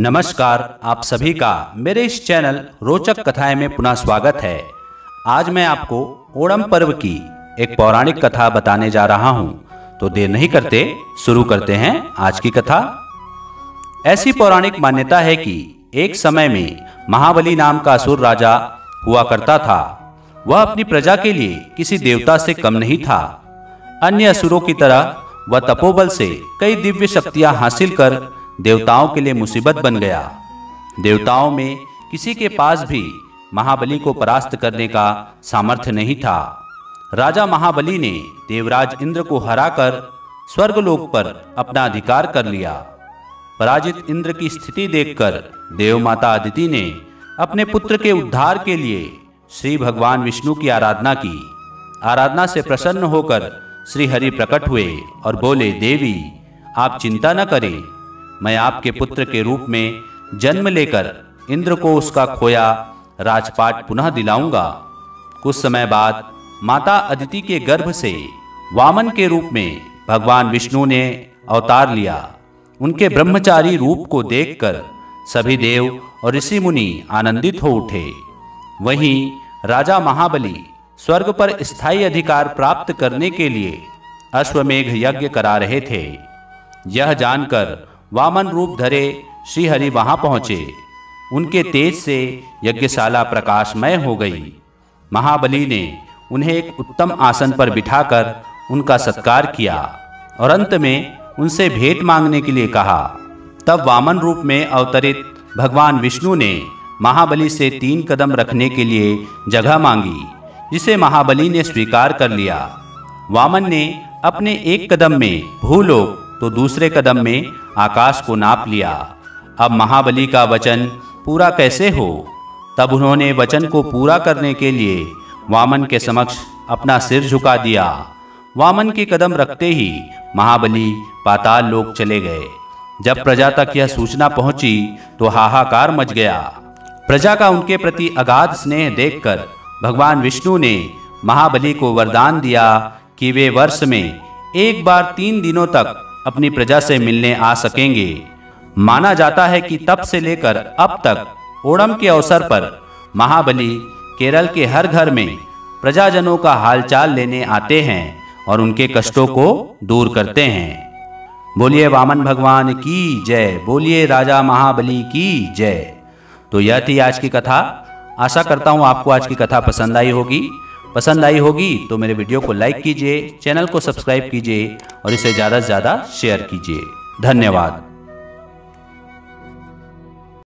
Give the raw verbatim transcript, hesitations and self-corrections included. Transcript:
नमस्कार, आप सभी का मेरे इस चैनल रोचक कथाएं में पुनः स्वागत है। आज मैं आपको ओणम पर्व की एक पौराणिक कथा बताने जा रहा हूं, तो देर नहीं करते शुरू करते हैं आज की कथा। ऐसी पौराणिक मान्यता है कि एक समय में महाबली नाम का असुर राजा हुआ करता था। वह अपनी प्रजा के लिए किसी देवता से कम नहीं था। अन्य असुरों की तरह वह तपोबल से कई दिव्य शक्तियां हासिल कर देवताओं के लिए मुसीबत बन गया। देवताओं में किसी के पास भी महाबली को परास्त करने का सामर्थ्य नहीं था। राजा महाबली ने देवराज इंद्र को हराकर स्वर्गलोक पर अपना अधिकार कर लिया। पराजित इंद्र की स्थिति देखकर देवमाता आदिति ने अपने पुत्र के उद्धार के लिए श्री भगवान विष्णु की आराधना की। आराधना से प्रसन्न होकर श्रीहरि प्रकट हुए और बोले, देवी आप चिंता न करें, मैं आपके पुत्र के रूप में जन्म लेकर इंद्र को उसका खोया राजपाट पुनः दिलाऊंगा। कुछ समय बाद माता अदिति के गर्भ से वामन के रूप में भगवान विष्णु ने अवतार लिया। उनके ब्रह्मचारी रूप को देखकर सभी देव और ऋषि मुनि आनंदित हो उठे। वहीं राजा महाबली स्वर्ग पर स्थायी अधिकार प्राप्त करने के लिए अश्वमेघ यज्ञ करा रहे थे। यह जानकर वामन रूप धरे श्रीहरि वहां पहुंचे। उनके तेज से यज्ञशाला प्रकाशमय हो गई। महाबली ने उन्हें एक उत्तम आसन पर बिठाकर उनका सत्कार किया और अंत में उनसे भेंट मांगने के लिए कहा। तब वामन रूप में अवतरित भगवान विष्णु ने महाबली से तीन कदम रखने के लिए जगह मांगी, जिसे महाबली ने स्वीकार कर लिया। वामन ने अपने एक कदम में भूलोक तो दूसरे कदम में आकाश को नाप लिया। अब महाबली का वचन पूरा कैसे हो? तब उन्होंने वचन को पूरा करने के लिए वामन के समक्ष अपना सिर झुका दिया। वामन के कदम रखते ही महाबली पाताल लोक चले गए। जब प्रजा तक यह सूचना पहुंची तो हाहाकार मच गया। प्रजा का उनके प्रति अगाध स्नेह देखकर भगवान विष्णु ने महाबली को वरदान दिया कि वे वर्ष में एक बार तीन दिनों तक अपनी प्रजा से मिलने आ सकेंगे। माना जाता है कि तब से लेकर अब तक ओणम के अवसर पर महाबली केरल के हर घर में प्रजाजनों का हालचाल लेने आते हैं और उनके कष्टों को दूर करते हैं। बोलिए वामन भगवान की जय, बोलिए राजा महाबली की जय। तो यह थी आज की कथा। आशा करता हूँ आपको आज की कथा पसंद आई होगी। पसंद आई होगी तो मेरे वीडियो को लाइक कीजिए, चैनल को सब्सक्राइब कीजिए और इसे ज़्यादा से ज़्यादा शेयर कीजिए। धन्यवाद।